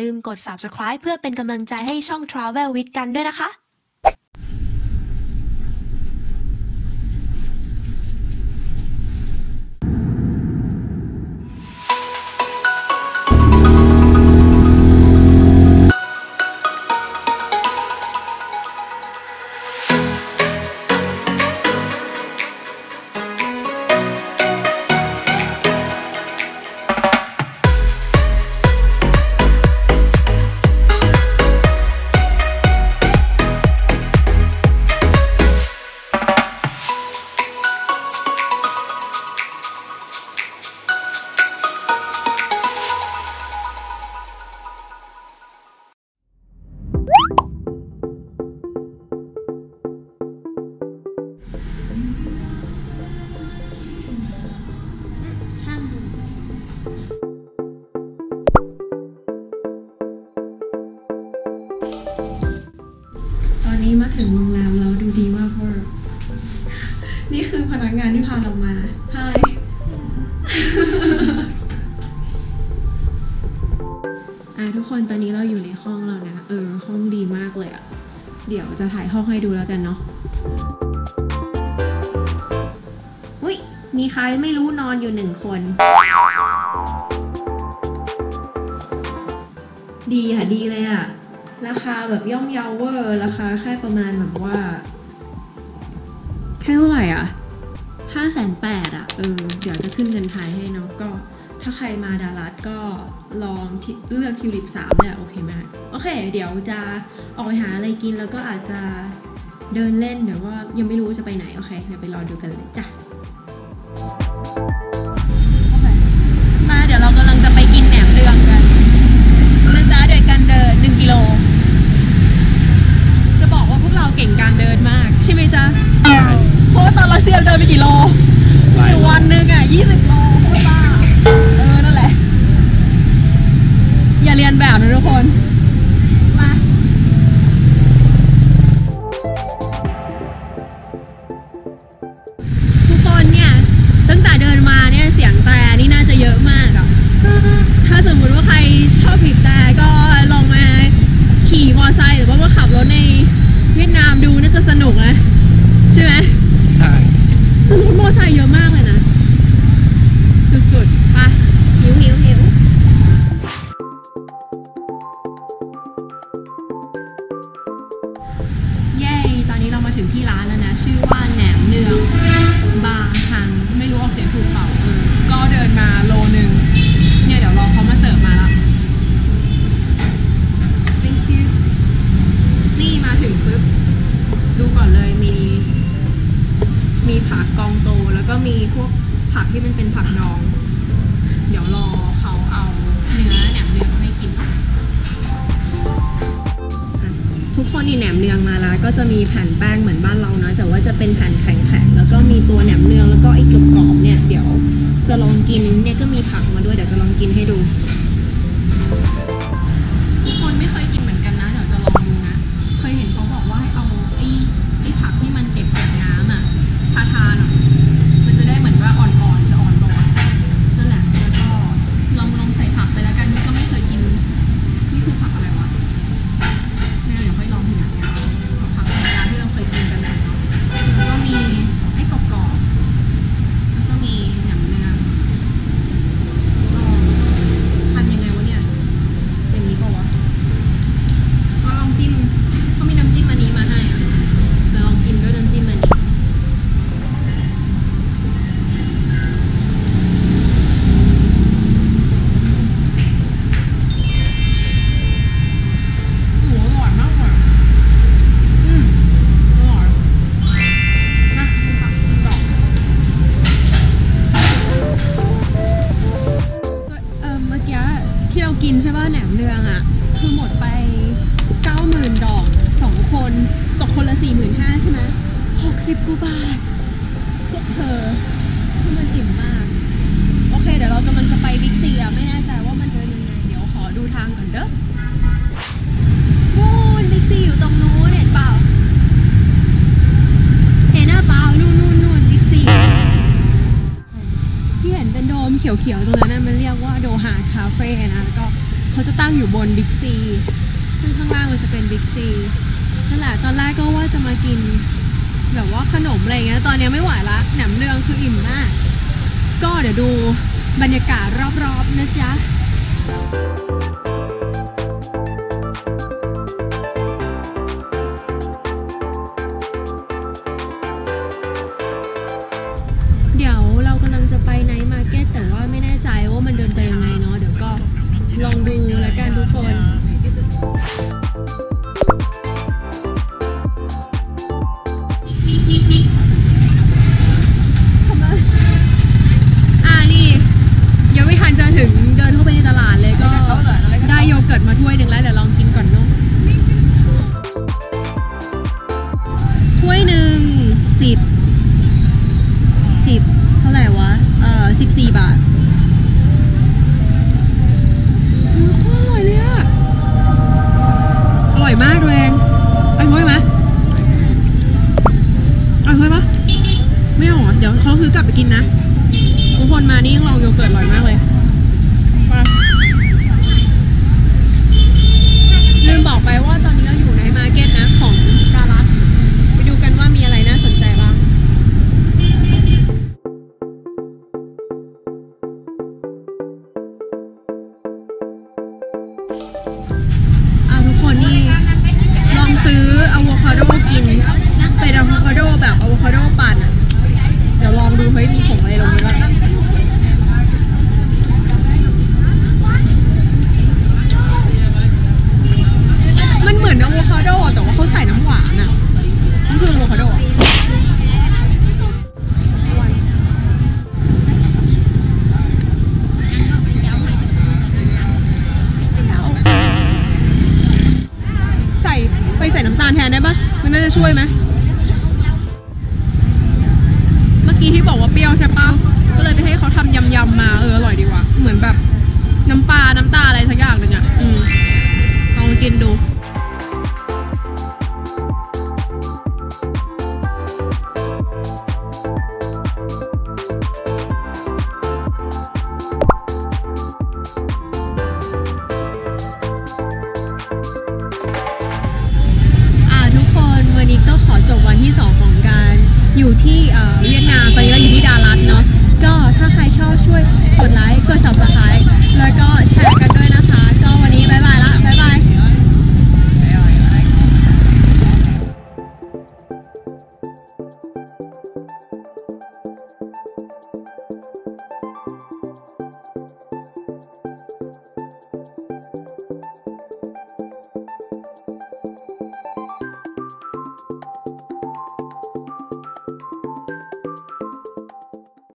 ลืมกด subscribe เพื่อเป็นกำลังใจให้ช่อง Travel with กันด้วยนะคะมาถึงโรงแรมแล้วดูดีมากเวอร์นี่คือพนักงานที่พาเรามาไฮทุกคนตอนนี้เราอยู่ในห้องแล้วนะห้องดีมากเลยอะเดี๋ยวจะถ่ายห้องให้ดูแล้วกันเนาะอุ้ยมีใครไม่รู้นอนอยู่หนึ่งคนดีค่ะดีเลยอะราคาแบบย่อมเยาว์เวอร์ราคาแค่ประมาณแบบว่าแค่เท่าไหร่อ่ะ580,000อ่ะเดี๋ยวจะขึ้นเงินไทยให้เนาะก็ถ้าใครมาดาลัสก็ลองเลือกทิวลิป3เนี่ยโอเคมากโอเคเดี๋ยวจะออกไปหาอะไรกินแล้วก็อาจจะเดินเล่นเดี๋ยวว่ายังไม่รู้จะไปไหนโอเคเดี๋ยวไปรอดูกันเลยจ้ะมาเดี๋ยวเรากำลังจะไปกินแหนมเนืองกันนะจ๊ะโดยการเดิน1 กิโลจะบอกว่าพวกเราเก่งการเดินมากใช่ไหมจ๊ะเพราะว่าตอนเราเซียมเดินไปกี่โลวันนึงอ่ะ20 โลโคตรบ้านั่นแหละอย่าเรียนแบบนะทุกคนจะมีแผ่นแป้งเหมือนบ้านเราเนาะแต่ว่าจะเป็นแผ่นแข็งๆแล้วก็มีตัวแหนมเนืองแล้วก็ไอ้กรอบๆเนี่ยเดี๋ยวจะลองกินเนี่ยก็มีผักมาด้วยเดี๋ยวจะลองกินให้ดูทุกคนไม่เคยกินเหมือนกันนะเดี๋ยวจะลองดูนะเคยเห็นเขาบอกว่าให้เอาไอ้ผักที่มันเก็บจากน้ำอ่ะทาทานอ่ะมันจะได้เหมือนว่าอ่อนๆจะอ่อนๆนั่นแหละแล้วก็ลองใส่ผักไปแล้วกันนี่ก็ไม่เคยกินนี่คือผักอะไรวะแม่เดี๋ยวค่อยลองทีหลังนะก็มีไอ้กรอบๆแล้วก็มีแหนมเนืองทำยังไงวะเนี่ยอย่างนี้ป่าวะก็ลองจิ้มเขามีน้ำจิ้มอันนี้มาให้เดี๋ยวลองกินด้วยน้ำจิ้มอันนี้เขียวๆตรงนั้นมันเรียกว่าโดฮาคาเฟ่นะแล้วก็ เขาจะตั้งอยู่บนบิ๊กซีซึ่งข้างล่างมันจะเป็นบิ๊กซีนั่นแหละตอนแรกก็ว่าจะมากินแบบว่าขนมอะไรเงี้ยตอนนี้ไม่ไหวละหนำเรื่องคืออิ่มมากก็เดี๋ยวดูบรรยากาศรอบๆนะจ๊ะเดี๋ยวเรากำลังจะไปไนท์มาร์เก็ตแต่ว่าไม่แน่ใจว่ามันเดินไปยังไงเนาะเดี๋ยวก็ลองดูแล้วกันทุกคน14 บาทโคตรอร่อยเลยอ่ะอร่อยมากแรงไอ้ห้อยไหมไอ้ห้อยปะไม่เอาเดี๋ยวเขาซื้อกลับไปกินนะทุกคนมานี่ยังลองโยเกิร์ตอร่อยมากเลยลืมบอกไปว่าตอนนี้เราอยู่ในมาร์เก็ตนะของดารัสไปดูกันว่ามีอะไรน่าสนใจบ้างซื้ออะโวคาโดกินเป็นอะโวคาโดแบบอะโวคาโดปั่นอ่ะเดี๋ยวลองดูเฮ้ยมีผงอะไรลงด้วยมันเหมือนอะโวคาโดแต่ว่าเขาใส่น้ำหวานอ่ะมันคืออะโวคาโดน่าจะช่วยไหมเมื่อกี้ที่บอกว่าเปรี้ยวใช่ป่ะก็เลยไปให้เขาทำยำๆมาอร่อยดีว่ะเหมือนแบบน้ำปลาน้ำตาอะไรสักอย่างหนึ่งอ่ะลองกินดูอยู่ที่เวียดนามตอนนี้เราอยู่ที่ดารัสเนาะก็ถ้าใครชอบช่วยกดไลค์กด Subscribe